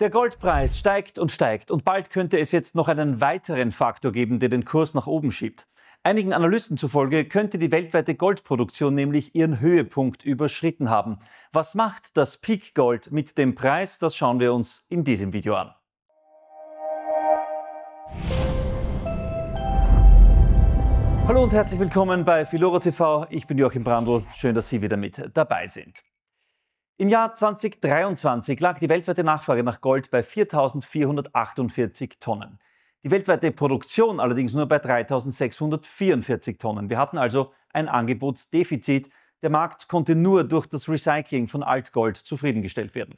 Der Goldpreis steigt und bald könnte es jetzt noch einen weiteren Faktor geben, der den Kurs nach oben schiebt. Einigen Analysten zufolge könnte die weltweite Goldproduktion nämlich ihren Höhepunkt überschritten haben. Was macht das Peak Gold mit dem Preis? Das schauen wir uns in diesem Video an. Hallo und herzlich willkommen bei philoro TV. Ich bin Joachim Brandl. Schön, dass Sie wieder mit dabei sind. Im Jahr 2023 lag die weltweite Nachfrage nach Gold bei 4.448 Tonnen. Die weltweite Produktion allerdings nur bei 3.644 Tonnen. Wir hatten also ein Angebotsdefizit. Der Markt konnte nur durch das Recycling von Altgold zufriedengestellt werden.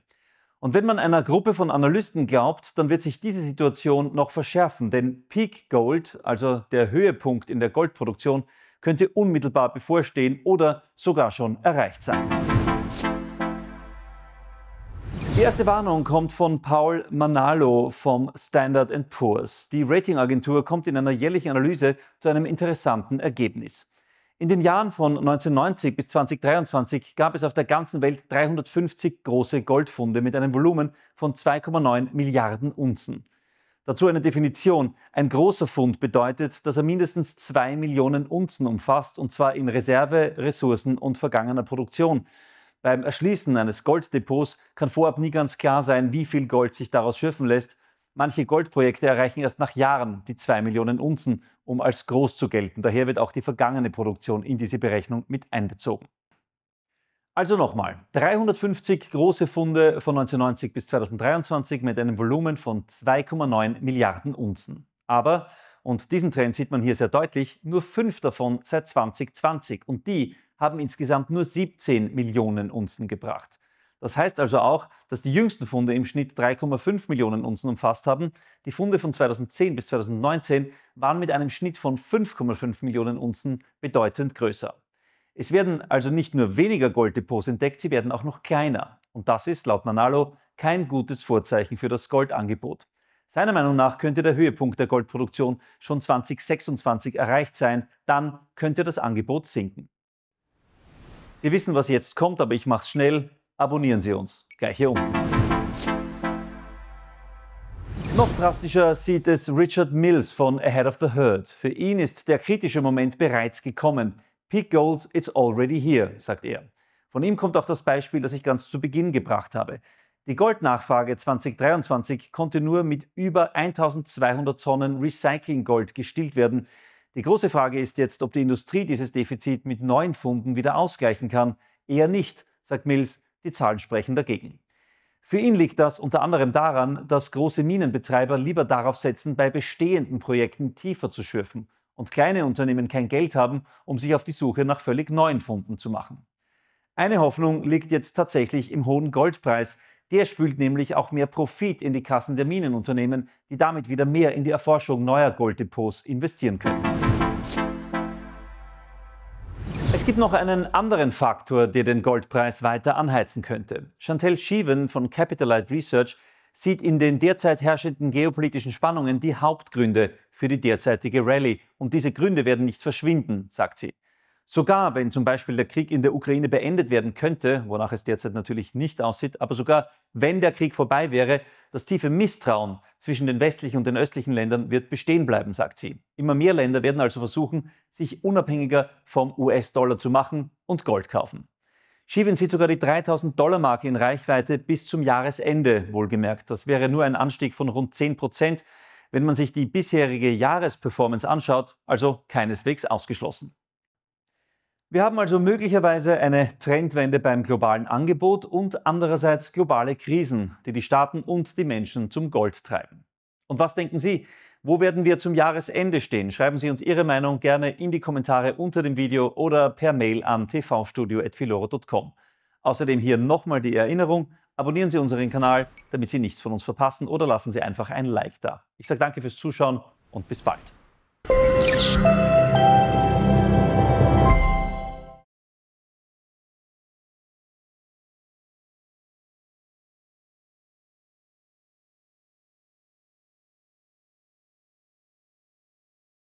Und wenn man einer Gruppe von Analysten glaubt, dann wird sich diese Situation noch verschärfen, denn Peak Gold, also der Höhepunkt in der Goldproduktion, könnte unmittelbar bevorstehen oder sogar schon erreicht sein. Die erste Warnung kommt von Paul Manalo vom Standard & Poor's. Die Ratingagentur kommt in einer jährlichen Analyse zu einem interessanten Ergebnis. In den Jahren von 1990 bis 2023 gab es auf der ganzen Welt 350 große Goldfunde mit einem Volumen von 2,9 Milliarden Unzen. Dazu eine Definition. Ein großer Fund bedeutet, dass er mindestens 2 Millionen Unzen umfasst, und zwar in Reserve, Ressourcen und vergangener Produktion. Beim Erschließen eines Golddepots kann vorab nie ganz klar sein, wie viel Gold sich daraus schürfen lässt. Manche Goldprojekte erreichen erst nach Jahren die 2 Millionen Unzen, um als groß zu gelten. Daher wird auch die vergangene Produktion in diese Berechnung mit einbezogen. Also nochmal, 350 große Funde von 1990 bis 2023 mit einem Volumen von 2,9 Milliarden Unzen. Aber, und diesen Trend sieht man hier sehr deutlich, nur 5 davon seit 2020 und die haben insgesamt nur 17 Millionen Unzen gebracht. Das heißt also auch, dass die jüngsten Funde im Schnitt 3,5 Millionen Unzen umfasst haben. Die Funde von 2010 bis 2019 waren mit einem Schnitt von 5,5 Millionen Unzen bedeutend größer. Es werden also nicht nur weniger Golddepots entdeckt, sie werden auch noch kleiner. Und das ist, laut Manalo, kein gutes Vorzeichen für das Goldangebot. Seiner Meinung nach könnte der Höhepunkt der Goldproduktion schon 2026 erreicht sein. Dann könnte das Angebot sinken. Sie wissen, was jetzt kommt, aber ich mache es schnell. Abonnieren Sie uns. Gleich hier unten. Noch drastischer sieht es Richard Mills von Ahead of the Herd. Für ihn ist der kritische Moment bereits gekommen. Peak Gold, it's already here, sagt er. Von ihm kommt auch das Beispiel, das ich ganz zu Beginn gebracht habe. Die Goldnachfrage 2023 konnte nur mit über 1.200 Tonnen Recyclinggold gestillt werden. Die große Frage ist jetzt, ob die Industrie dieses Defizit mit neuen Funden wieder ausgleichen kann. Eher nicht, sagt Mills, die Zahlen sprechen dagegen. Für ihn liegt das unter anderem daran, dass große Minenbetreiber lieber darauf setzen, bei bestehenden Projekten tiefer zu schürfen und kleine Unternehmen kein Geld haben, um sich auf die Suche nach völlig neuen Funden zu machen. Eine Hoffnung liegt jetzt tatsächlich im hohen Goldpreis. Der spült nämlich auch mehr Profit in die Kassen der Minenunternehmen, die damit wieder mehr in die Erforschung neuer Golddepots investieren können. Es gibt noch einen anderen Faktor, der den Goldpreis weiter anheizen könnte. Chantelle Schieven von Capitalite Research sieht in den derzeit herrschenden geopolitischen Spannungen die Hauptgründe für die derzeitige Rallye. Und diese Gründe werden nicht verschwinden, sagt sie. Sogar wenn zum Beispiel der Krieg in der Ukraine beendet werden könnte, wonach es derzeit natürlich nicht aussieht, aber sogar wenn der Krieg vorbei wäre, das tiefe Misstrauen zwischen den westlichen und den östlichen Ländern wird bestehen bleiben, sagt sie. Immer mehr Länder werden also versuchen, sich unabhängiger vom US-Dollar zu machen und Gold kaufen. Schieven sieht sogar die 3.000-Dollar-Marke in Reichweite bis zum Jahresende, wohlgemerkt. Das wäre nur ein Anstieg von rund 10%, wenn man sich die bisherige Jahresperformance anschaut, also keineswegs ausgeschlossen. Wir haben also möglicherweise eine Trendwende beim globalen Angebot und andererseits globale Krisen, die die Staaten und die Menschen zum Gold treiben. Und was denken Sie? Wo werden wir zum Jahresende stehen? Schreiben Sie uns Ihre Meinung gerne in die Kommentare unter dem Video oder per Mail an tvstudio@philoro.com. Außerdem hier nochmal die Erinnerung, abonnieren Sie unseren Kanal, damit Sie nichts von uns verpassen, oder lassen Sie einfach ein Like da. Ich sage danke fürs Zuschauen und bis bald.